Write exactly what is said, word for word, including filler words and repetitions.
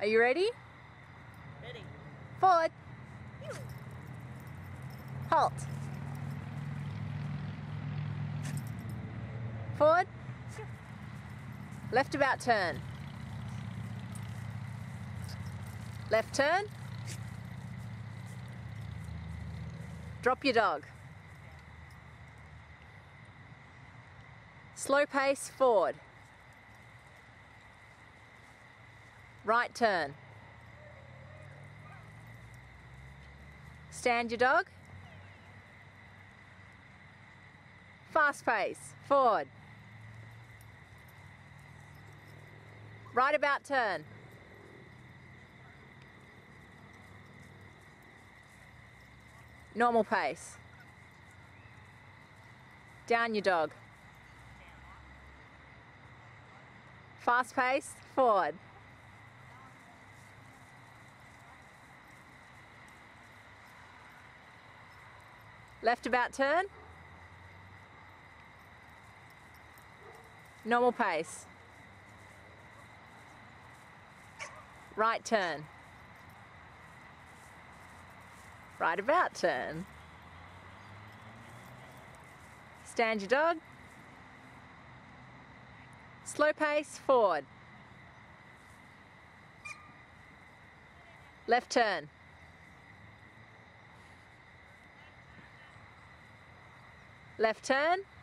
Are you ready? Ready. Forward. Ew. Halt. Forward. Sure. Left about turn. Left turn. Drop your dog. Slow pace forward. Right turn. Stand your dog. Fast pace forward. Right about turn. Normal pace. Down your dog. Fast pace, forward. Left about turn. Normal pace. Right turn. Right about turn. Stand your dog. Slow pace forward. Left turn. Left turn.